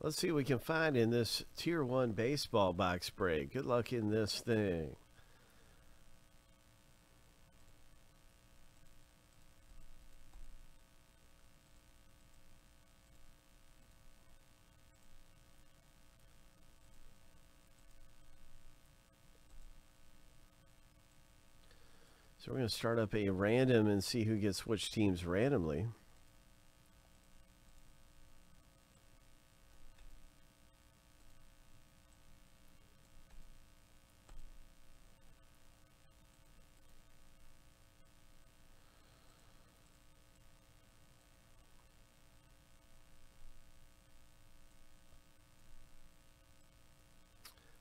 Let's see what we can find in this Tier 1 baseball box break. Good luck in this thing. So we're going to start up a random and see who gets which teams randomly.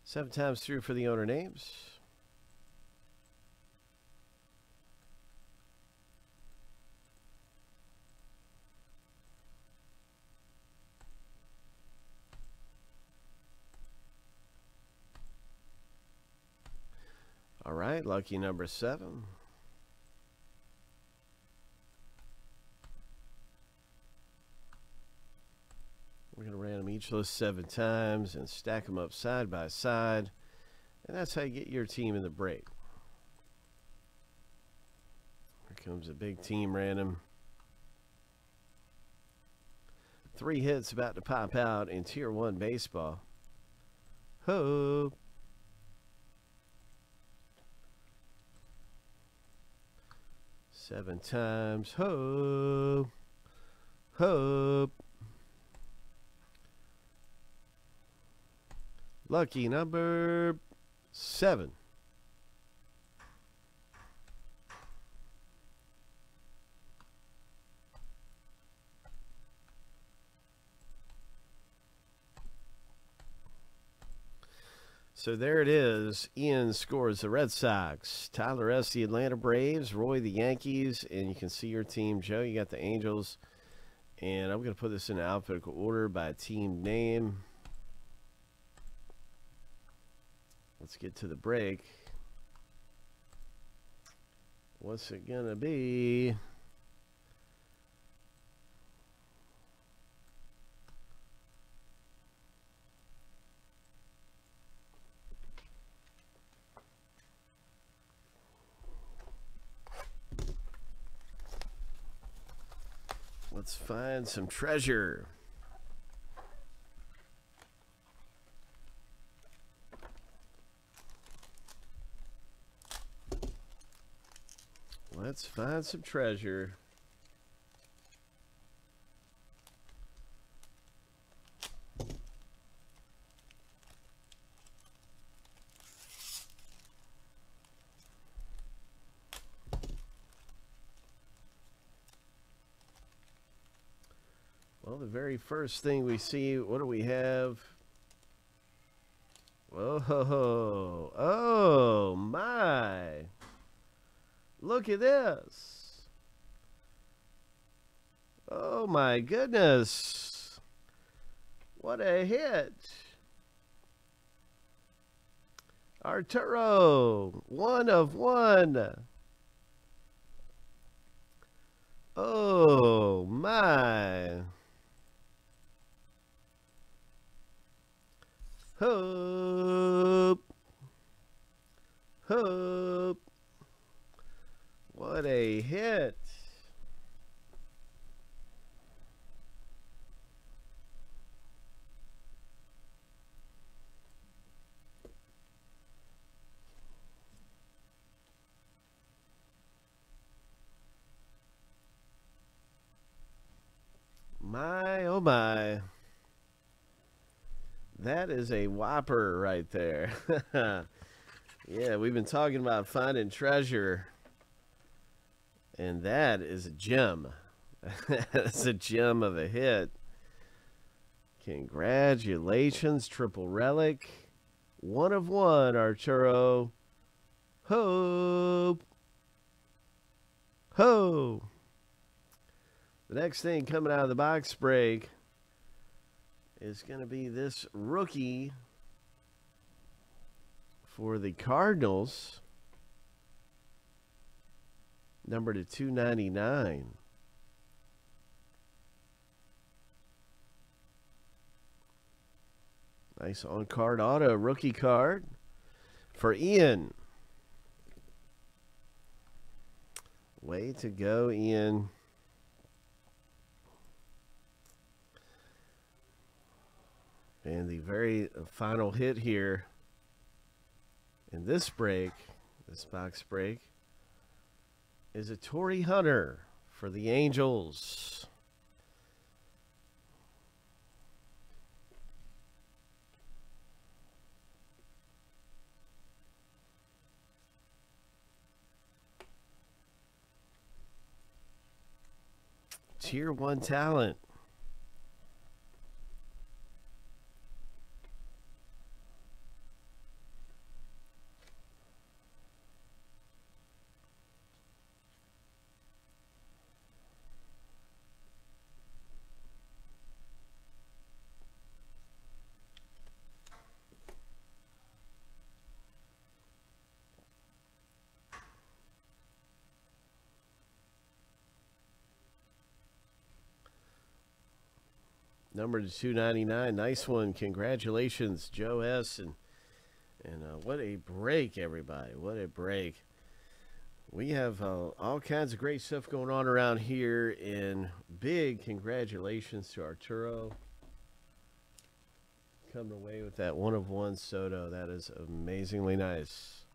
Seven times through for the owner names. All right, lucky number 7. We're going to random each of those 7 times and stack them up side by side. And that's how you get your team in the break. Here comes a big team random. 3 hits about to pop out in Tier 1 baseball. Ho! Seven times. Ho! Ho! Lucky number 7. So there it is. Ian scores the Red Sox, Tyler S the Atlanta Braves, Roy the Yankees, and you can see your team. Joe, you got the Angels. And I'm going to put this in alphabetical order by team name. Let's get to the break. What's it gonna be? Let's find some treasure. Let's find some treasure. Well, the very first thing we see, what do we have? Whoa, oh my. Look at this. Oh my goodness. What a hit. Arturo, 1 of 1. Oh my. Hope. Hope. What a hit. My, oh my. That is a whopper right there. Yeah, we've been talking about finding treasure. And that is a gem. That's a gem of a hit. Congratulations, triple relic. 1 of 1, Arturo. Ho! Ho! The next thing coming out of the box break is going to be this rookie for the Cardinals. Number to 299. Nice on-card auto, rookie card for Ian. Way to go, Ian. And the very final hit here in this break, this box break, is a Torii Hunter for the Angels. Tier One talent. Number to 299. Nice one. Congratulations, Joe S. And what a break, everybody. What a break. We have all kinds of great stuff going on around here. And big congratulations to Arturo. Coming away with that one-of-one Soto. That is amazingly nice.